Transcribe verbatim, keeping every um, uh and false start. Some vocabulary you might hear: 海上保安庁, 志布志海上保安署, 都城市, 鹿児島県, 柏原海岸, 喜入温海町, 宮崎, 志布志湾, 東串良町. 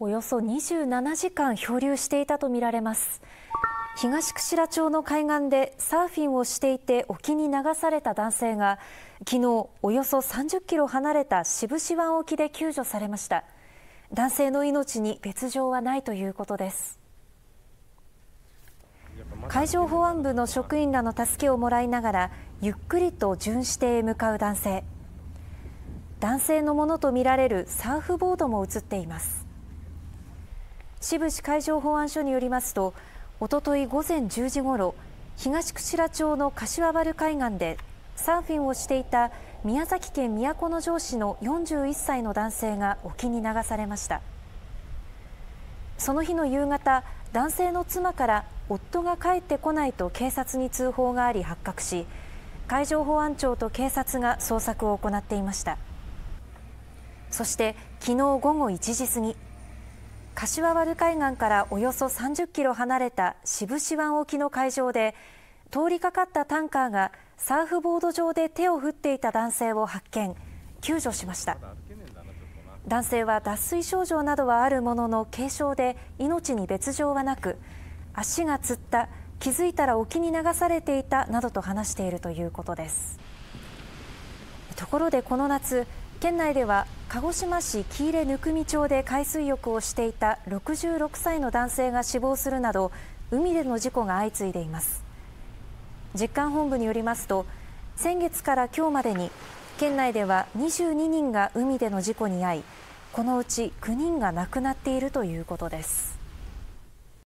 およそにじゅうななじかん漂流していたとみられます。東串良町の海岸でサーフィンをしていて沖に流された男性が昨日およそさんじゅっキロ離れた志布志湾沖で救助されました。男性の命に別状はないということです。海上保安部の職員らの助けをもらいながらゆっくりと巡視艇へ向かう男性。男性のものとみられるサーフボードも映っています。志布志海上保安署によりますと、おととい午前じゅうじごろ、東串良町の柏原海岸でサーフィンをしていた宮崎県都城市のよんじゅういっさいの男性が沖に流されました。その日の夕方、男性の妻から夫が帰ってこないと警察に通報があり発覚し、海上保安庁と警察が捜索を行っていました。そして昨日午後いちじ過ぎ、柏原海岸からおよそさんじゅっキロ離れた志布志湾沖の海上で通りかかったタンカーがサーフボード上で手を振っていた男性を発見、救助しました。男性は脱水症状などはあるものの軽傷で命に別状はなく、足がつった、気づいたら沖に流されていたなどと話しているということです。ところでこの夏、県内では鹿児島市喜入温海町で海水浴をしていたろくじゅうろくさいの男性が死亡するなど海での事故が相次いでいます。実管本部によりますと、先月から今日までに県内ではにじゅうににんが海での事故に遭い、このうちきゅうにんが亡くなっているということです。